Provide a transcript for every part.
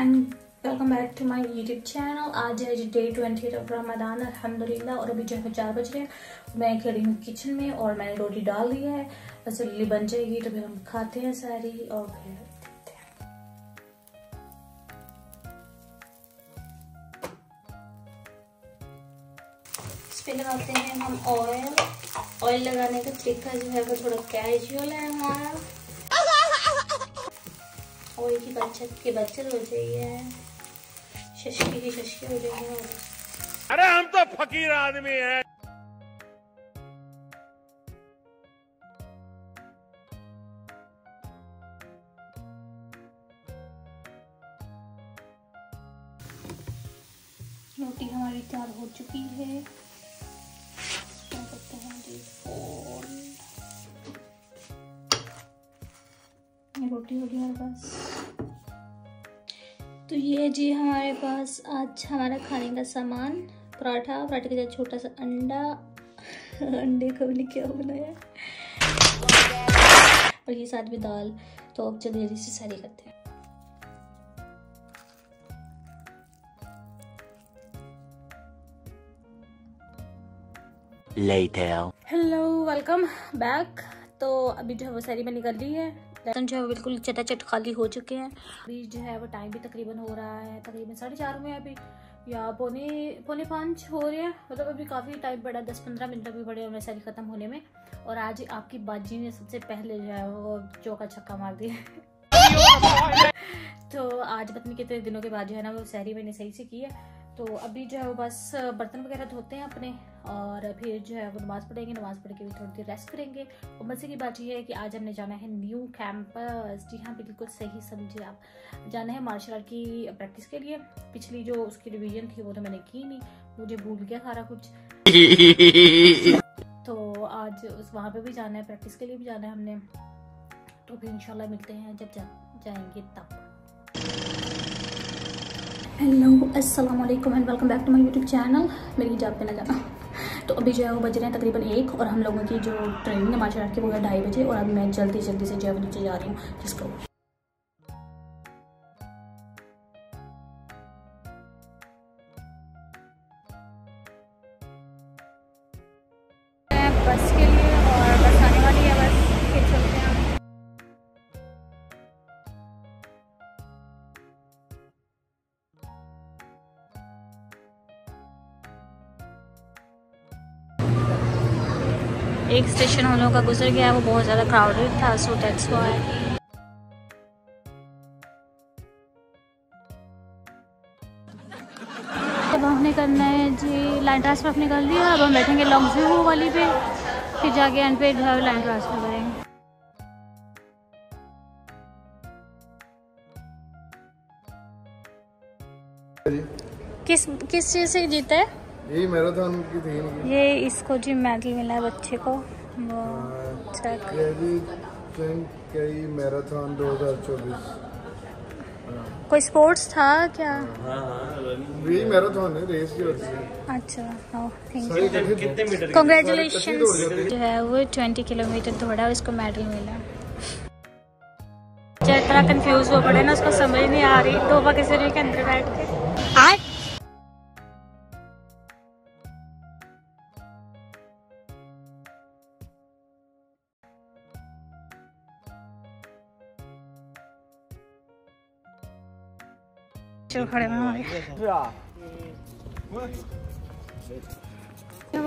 And welcome back to my YouTube channel. आज है day 20 of Ramadan अल्हम्दुलिल्लाह। और अभी जो है 4 बज रहे हैं, मैं खड़ी हूँ किचन में और मैंने रोटी डाल ली है। बस रोटी बन जाएगी तो फिर हम खाते हैं सारी और फिर देखते हैं। इस पे लगाते हैं हम ऑयल। ऑयल लगाने का तरीका जो है वो थोड़ा कैजुअल है हमारा। ऑयल की बचत हो जाइए, शशकी की शशकी हो जाएगी। अरे हम तो फकीर आदमी हैं। रोटी हमारी तैयार हो चुकी है। क्या करते हैं, रोटी हो गई हमारे पास। तो ये जी हमारे पास आज हमारा खाने का सामान, पराठे के साथ छोटा सा अंडा अंडे का मैंने क्या बनाया, और ये साथ में दाल। तो अब जल्दी जल्दी से सारी करते हैं। Hello, welcome back. तो अभी जो है वो सारी मैंने कर ली है। बर्तन जो है वो बिल्कुल चटाचट खाली हो चुके हैं। अभी जो है वो टाइम भी तकरीबन हो रहा है, तकरीबन 4:30 हुए अभी, या पौने 5 हो रहे हैं। मतलब अभी काफ़ी टाइम पड़ा, 10-15 मिनट अभी पड़े हमने सारी ख़त्म होने में। और आज आपकी बाजी ने सबसे पहले जो है वो चौका छक्का मार दिया। तो आज पत्नी कितने दिनों के बाद जो है ना वो सहरी मैंने सही से की है। तो अभी जो है वो बस बर्तन वगैरह धोते हैं अपने, और फिर जो है वो नमाज़ पढ़ेंगे। नमाज़ पढ़ के भी थोड़ी देर रेस्ट करेंगे। और मज़े की बात यह है कि आज हमने जाना है न्यू कैंपस। जी हाँ, बिल्कुल सही समझे आप, जाना है मार्शल आर्ट की प्रैक्टिस के लिए। पिछली जो उसकी रिवीजन थी वो तो मैंने की नहीं, मुझे भूल गया सारा कुछ। तो आज उस वहाँ पर भी जाना है, प्रैक्टिस के लिए भी जाना है हमने। तो फिर इंशाल्लाह मिलते हैं जब जाएंगे तब। हेलो, अस्सलाम वालेकुम and welcome back to my YouTube channel. मेरी हिजाब पे ना जाना। तो अभी जो है वो बज रहे हैं तकरीबन 1, और हम लोगों की जो ट्रेनिंग है मार्शल आर्ट की वो है 2:30 बजे। और अभी मैं जल्दी से जो है नीचे जा रही हूँ जिसको। बस के लिए और बस आने वाली है, बस फिर चलते हैं। एक स्टेशन हम लोगों का गुजर गया है, वो बहुत ज़्यादा क्राउडेड था, सो दैट्स व्हाई। अब हमने करना है जी लाइन ट्रांसफर, अपने कर लिया। अब हम बैठेंगे लॉन्ग व्यू वाली पे, फिर जाके एंड पे जो है लाइन ट्रांसफर करेंगे। किस चीज़ से जीता है? यही मैराथन की थीम की। ये इसको जी मेडल मिला है बच्चे को। ये भी कई मैराथन 2024। कोई स्पोर्ट्स था क्या? यही मैराथन है, रेस की होती है। अच्छा, हाँ, थैंक यू, कांग्रेचुलेशंस। जो है वो 20 किलोमीटर दौड़ा, उसको मेडल मिला। जो इतना कंफ्यूज हो पड़े ना, उसको समझ नहीं आ रही टोपा के शरीर के अंदर बैठ के। चलो खड़े में हमारे वो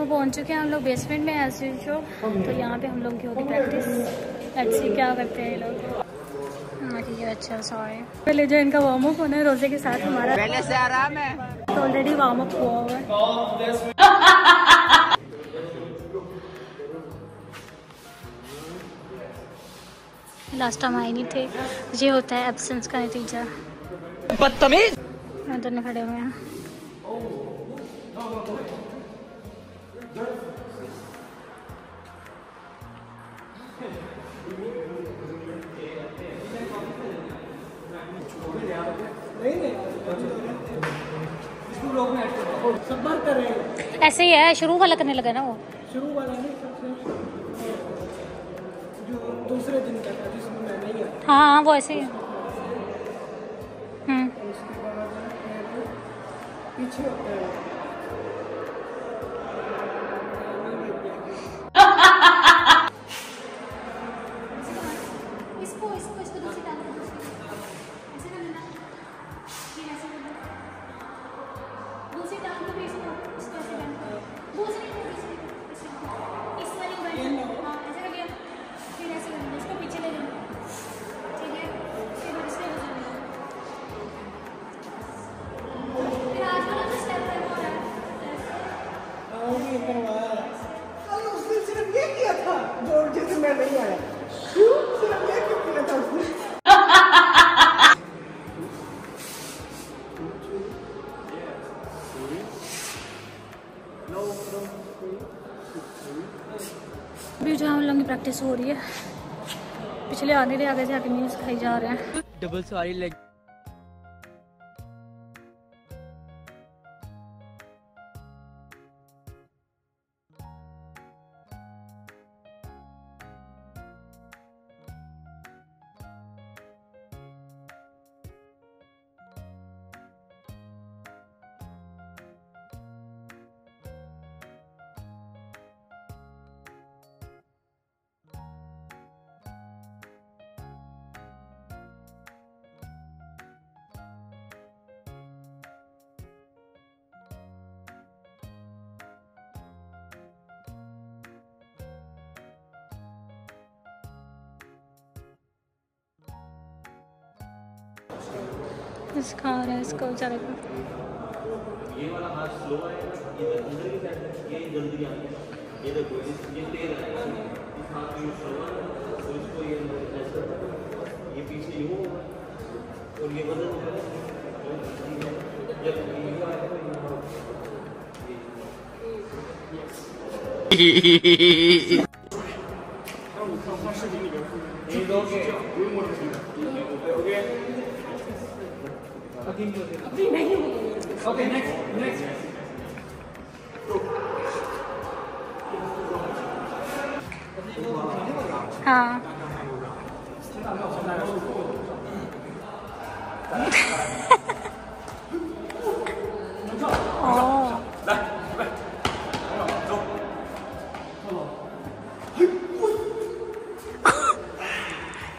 पहुंच चुके हैं। हम लोग बेसमेंट में ऐसे शो। तो यहाँ पे हम लोग की होती प्रैक्टिस। अच्छी क्या करते हैं ये लोग। हाँ ठीक है, अच्छा सॉरी। पहले जो इनका वार्म अप होना है रोजे के साथ, हमारा पहले से आराम है तो ऑलरेडी वार्म अप हुआ हुआ है। लास्ट टाइम आए नहीं थे, ये होता है एब्सेंस का नतीजा। बदतमीज दोनों खड़े हुए हैं। ऐसे ही है, शुरू वाला करने लगा ना वो, शुरू वाला जो दूसरे दिन का था जिसमें मैं नहीं। हाँ, वो ऐसे ही है। उसके बाद फिर पीछे होते हैं। अभी जहाँ हम लोगों की प्रैक्टिस हो रही है, पिछले आगे से आगे मील्स खाई जा रहे हैं। डबल सारी लेग खा रहा है इसको बेचारे को। ये वाला हाथ स्लो है, ये अंदर की साइड है, ये जल्दी आ गया, ये देखो ये तेज है, इस हाथ की स्लो है और इसको ये ऐसे ये पीछे यूं और ये बदल हो गया और जब ये आया तो ये हम सब से नहीं गए ये दो के कोई मोटर ओके अभी नहीं। ओके नेक्स्ट नेक्स्ट हाँ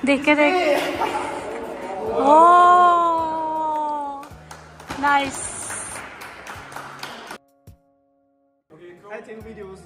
देखे देख Nice. Okay, cool. I think videos.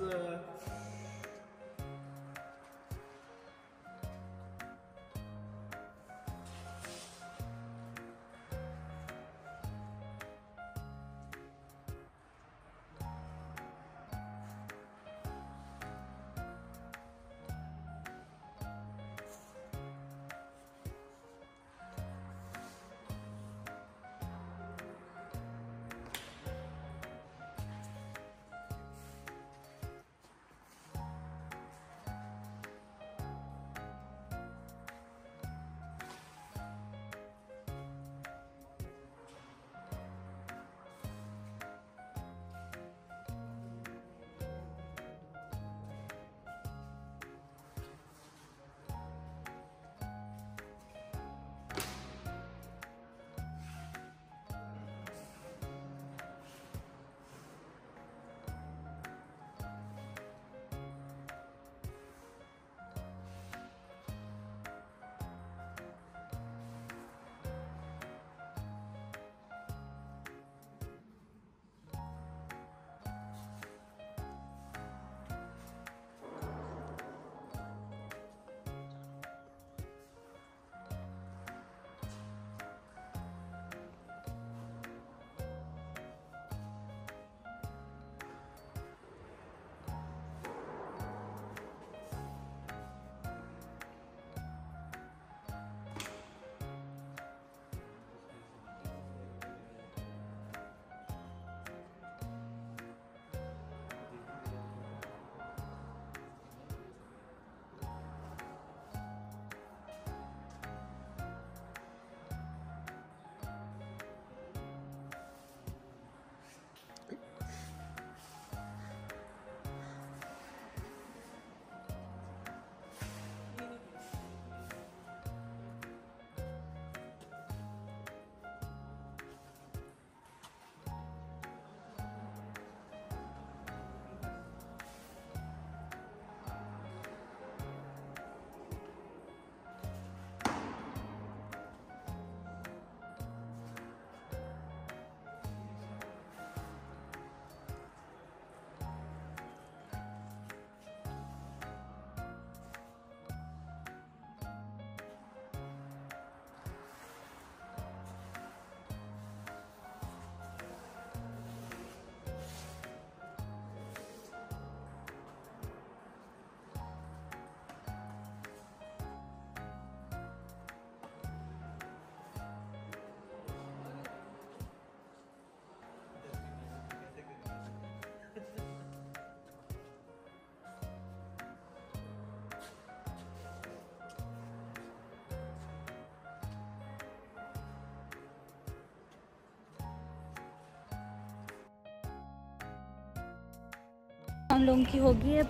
लोगों की हो गई है,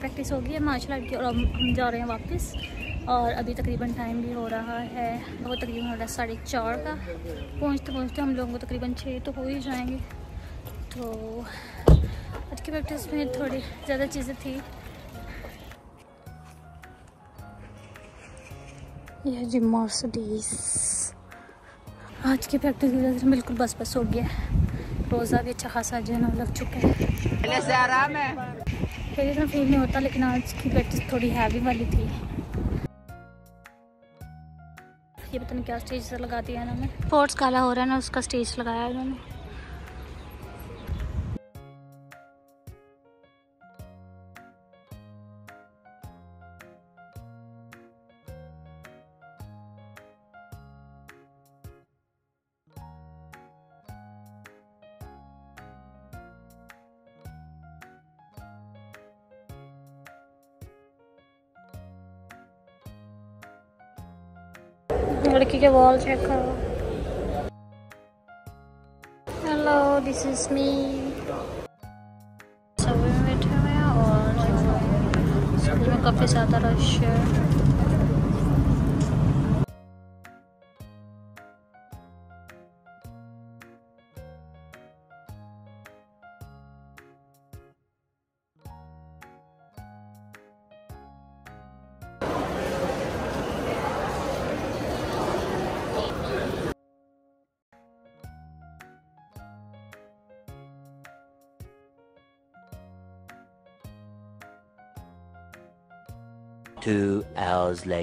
प्रैक्टिस हो गई है मार्शल आर्ट की, और हम जा रहे हैं वापस। और अभी तकरीबन टाइम भी हो रहा है, वो तकरीबन हो रहा है 4:30 का। पहुँचते पहुँचते हम लोगों को तकरीबन 6 तो हो ही जाएंगे। तो आज की प्रैक्टिस में थोड़ी ज़्यादा चीज़ें थी। यह जी मर्सिडीज, आज की प्रैक्टिस की वजह से बिल्कुल बस हो गया है। रोज़ा भी अच्छा खासा जो है ना लग चुका है, पहले से आराम है, पहले इतना फील नहीं होता, लेकिन आज की प्रैक्टिस थोड़ी हैवी वाली थी। ये पता नहीं क्या स्टेज लगा दिया इन्होंने, स्पोर्ट्स काला हो रहा है ना, उसका स्टेज लगाया इन्होंने। लड़की के वॉल चेक करो। Hello this is me. सब बैठे हुए हैं और स्कूल में काफ़ी ज़्यादा रश है।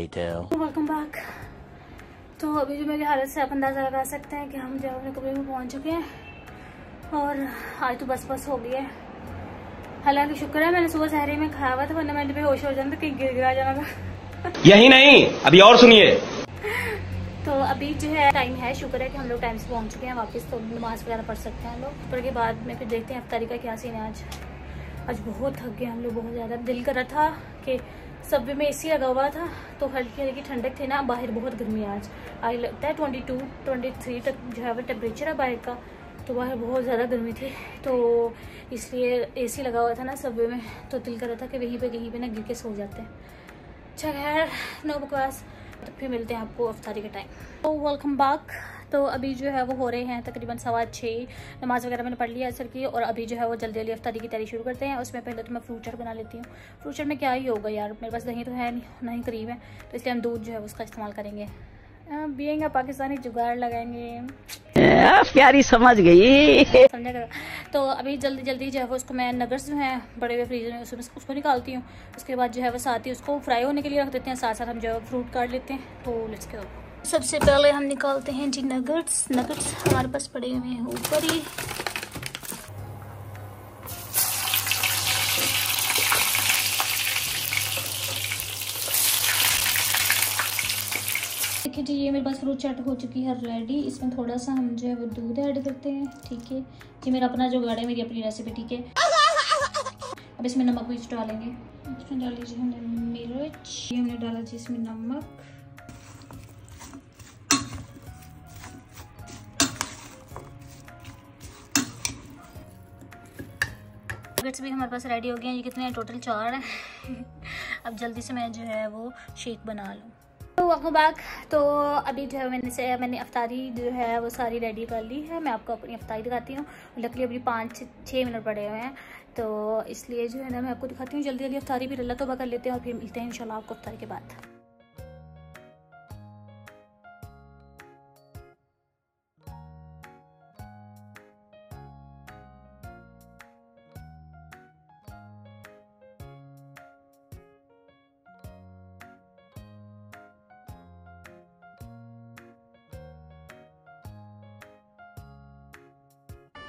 Welcome back। तो अभी जो मेरी हालत से आप अंदाज़ा लगा सकते हैं कि हम जो अपने कमरे में पहुंच चुके हैं, और आज तो बस हो गई है। हालांकि शुक्र है मैंने सुबह सहरी में खाया हुआ था, वरना मैंने बेहोश हो जाना था, कहीं गिर जाना था। यही नहीं, अभी और सुनिए। तो अभी जो है टाइम है, शुक्र है कि हम लोग टाइम से पहुँच चुके हैं वापस, तो नमाज वगैरह पढ़ सकते हैं लोग। पर के बाद में फिर देखते हैं इफ्तारी का क्या सीन है। आज बहुत थक गए हम लोग, बहुत ज़्यादा। दिल कर रहा था कि सब्वे में एसी लगा हुआ था तो हल्की हल्की ठंडक थी ना, बाहर बहुत गर्मी है आज। आज लगता है 22-23 तक जो है वो टेम्परेचर है बाहर का, तो बाहर बहुत ज़्यादा गर्मी थी, तो इसलिए एसी लगा हुआ था ना सब्वे में, तो दिल कर रहा था कि वहीं पे ना गिर के सो जाते हैं। अच्छा खैर नो बकवास, तो फिर मिलते हैं आपको इफ्तारी के टाइम। तो वेलकम बैक। तो अभी जो है वो हो रहे हैं तकरीबन 6:15। नमाज़ वगैरह मैंने पढ़ लिया असर की, और अभी जो है वो जल्दी जल्दी इफ्तारी की तैयारी शुरू करते हैं। उसमें पहले तो मैं फ्रूट चाट बना लेती हूँ। फ्रूट चाट में क्या ही होगा यार, मेरे पास दही तो है नहीं, ना ही करीब है, तो इसलिए हम दूध जो है उसका इस्तेमाल करेंगे। पिएंगे, पाकिस्तानी जुगाड़ लगाएंगे। प्यारी समझ गई, समझा करो। तो अभी जल्दी जल्दी जो है वो उसको मैं नगेट्स जो हैं बड़े हुए फ्रीजर में उसको निकालती हूँ। उसके बाद जो है वो साथ ही उसको फ्राई होने के लिए रख देते हैं, साथ साथ हम जो है फ्रूट काट लेते हैं। तो लेट्स गो। सबसे पहले हम निकालते हैं जी नगेट्स। नगेट्स हमारे पास पड़े हुए हैं ऊपर ही। देखिए जी ये मेरे पास फ्रूट चाट हो चुकी है रेडी। इसमें थोड़ा सा हम जो है वो दूध ऐड करते हैं, ठीक है। ये मेरा अपना जुगाड़ है, मेरी अपनी रेसिपी, ठीक है। अब इसमें नमक मिर्च डालेंगे। इसमें डाल लीजिए हमने मिर्च, ये हमने डाला जी इसमें नमक। नगेट्स भी हमारे पास रेडी हो गए हैं। ये कितने टोटल 4 हैं। अब जल्दी से मैं जो है वो शेक बना लूँ। तो वेलकम बैक। तो अभी जो है मैंने इफ्तारी जो है वो सारी रेडी कर ली है। मैं आपको अपनी इफ्तारी दिखाती हूँ। लकली अभी 5-6 मिनट पड़े हुए हैं, तो इसलिए जो है ना मैं आपको दिखाती हूँ। जल्दी जल्दी इफ्तारी भी रल्ला तोबा कर लेते हैं, और फिर मिलते हैं इंशाल्लाह आपको इफ्तारी के बाद।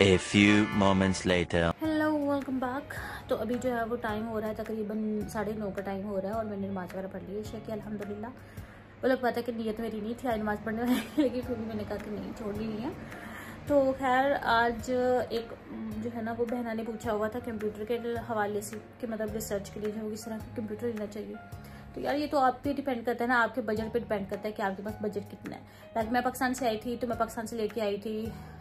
A few moments later। Hello welcome back. तो अभी जो है वो टाइम हो रहा है तकरीबन 9:30 का टाइम हो रहा है, और मैंने नमाज़ वगैरह पढ़ ली है शेख अल्हम्दुलिल्लाह। वो लोग पता कि नीयत मेरी नहीं थी आज नमाज़ पढ़ने वाली, लेकिन फिर भी मैंने कहा कि नहीं छोड़ ली है। तो खैर आज एक जो है ना वो बहना ने पूछा हुआ था कंप्यूटर के हवाले से कि मतलब रिसर्च के लिए जो है किस तरह का कंप्यूटर लेना चाहिए। तो यार ये तो आप पे डिपेंड करता है ना, आपके बजट पे डिपेंड करता है कि आपके पास बजट कितना है। लाइक मैं पाकिस्तान से आई थी तो मैं पाकिस्तान से लेके आई थी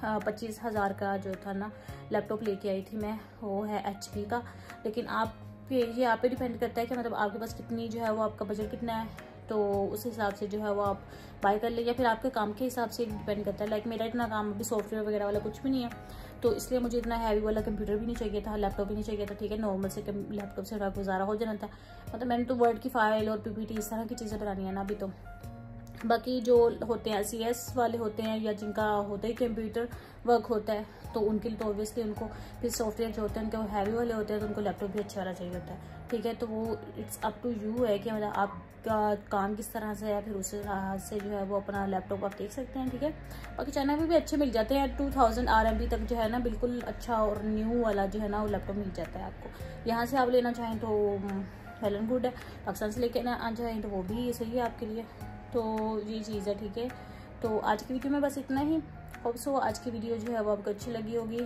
25,000 का जो था ना लैपटॉप लेके आई थी मैं, वो है HP का। लेकिन ये आप पे डिपेंड करता है कि मतलब आपके पास कितनी जो है वो आपका बजट कितना है, तो उस हिसाब से जो है वो आप बाय कर ले, या फिर आपके काम के हिसाब से डिपेंड करता है। लाइक मेरा इतना काम अभी सॉफ्टवेयर वगैरह वाला कुछ भी नहीं है, तो इसलिए मुझे इतना हैवी वाला कंप्यूटर भी नहीं चाहिए था, लैपटॉप भी नहीं चाहिए था। ठीक है, नॉर्मल से लैपटॉप से थोड़ा गुजारा हो जाना था। मतलब मैंने तो वर्ड की फाइल और PPT इस तरह की चीज़ें बनानी है ना अभी। तो बाकी जो होते हैं CS वाले होते हैं या जिनका होता है कंप्यूटर वर्क होता है, तो उनके लिए तो ऑब्वियसली उनको फिर सॉफ्टवेयर जो होते हैं उनके वो हैवी वाले होते हैं, तो उनको लैपटॉप भी अच्छा वाला चाहिए होता है। ठीक है, तो वो इट्स अप टू यू है कि मतलब आपका काम किस तरह से है, फिर उस तरह से जो है वो अपना लैपटॉप आप देख सकते हैं। ठीक है, बाकी चाइना में भी अच्छे मिल जाते हैं, 2000 RMB तक जो है ना बिल्कुल अच्छा और न्यू वाला जो है ना वो लैपटॉप मिल जाता है आपको। यहाँ से आप लेना चाहें तो वेल एंड गुड है, पाकिस्तान से लेके ना चाहें तो वो भी सही है आपके लिए। तो ये चीज़ है। ठीक है, तो आज की वीडियो में बस इतना ही। होप सो आज की वीडियो जो है वो आपको अच्छी लगी होगी।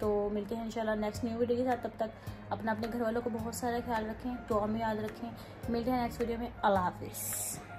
तो मिलते हैं इंशाल्लाह नेक्स्ट न्यू वीडियो के साथ। तब तक अपने घर वालों को बहुत सारा ख्याल रखें, दुआ में याद रखें। मिलते हैं नेक्स्ट वीडियो में। अल्लाह हाफिज़।